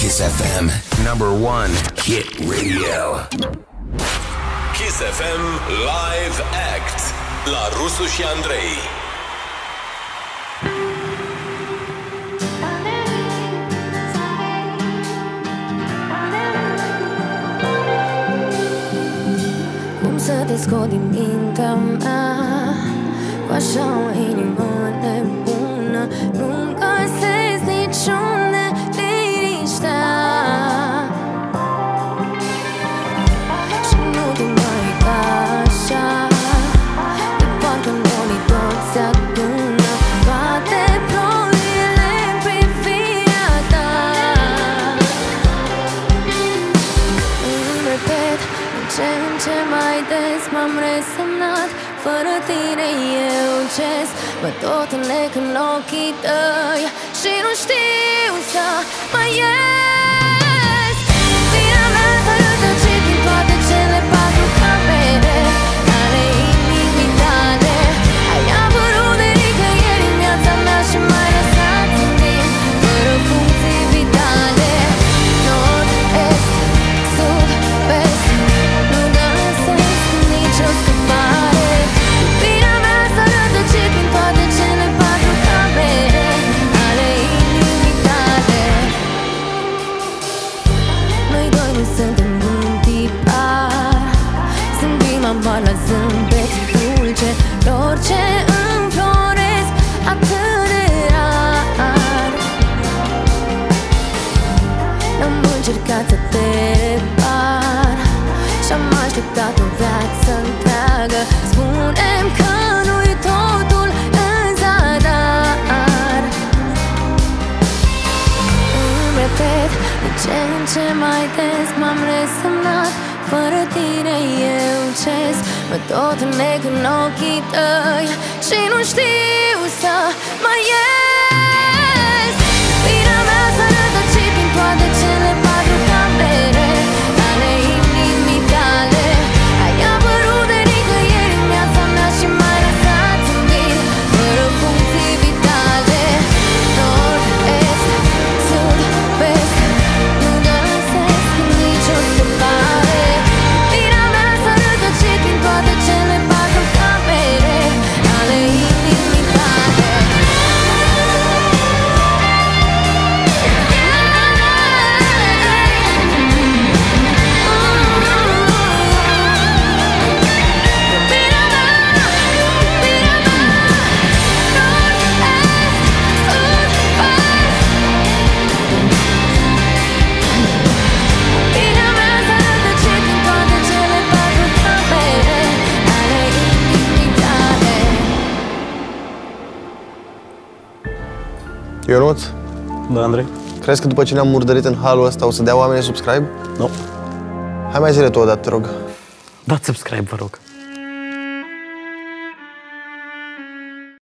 KissFM #1 hit radio. KissFM live act la Rusu și Andrei. Cum să te scot din mintea mea cu așa o inimă nebună? Nu-mi găsesc niciunde liniștea și nu te mai uita așa. De parcă noi toți se adună, bate ploile pe privirea ta. Îmi repet, în ce mai des m-am resemnat. Fără tine eu ces, mă tot înlec în ochii tăi și nu știu să mai ies. Firea mea fără tăcit din toate cele 4 camere care inimitate ai apărut de nicăieri în viața mea și mai lăsat în timp fără funcții vitale. Nord, est, sud, vest, nu găsesc nicio scăpare. Mă la zâmbet dulce, lor ce înfloresc atât de rar. N-am încercat să te par și-am așteptat o viață întreagă. Spune-mi că nu-i totul în zadar. Îmi repet, de ce în ce mai des m-am resemnat. Fără tine eu ces, mă tot înleg în ochii tăi și nu știu să mai ies. Firea mea s-a rătăcit prin toate cele 4 camere ale inimii tale. Ai apărut de nicăieri în viața mea și m-ai lăsat în timp fără funcții vitale. Nord, est, sud, vest, nu găsesc nicio scăpare. Ionuț? Da, Andrei. Crezi că după ce ne-am murdărit în halul ăsta o să dea oamenii subscribe? Nu. Hai mai zi-le tu odată, te rog. Dați subscribe, vă rog.